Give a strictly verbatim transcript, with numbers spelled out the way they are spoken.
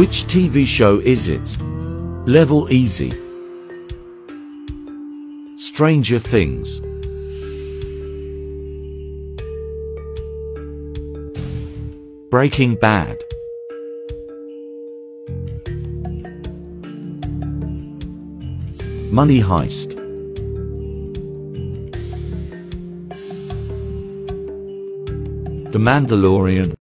Which T V show is it? Level Easy, Stranger Things, Breaking Bad, Money Heist, The Mandalorian.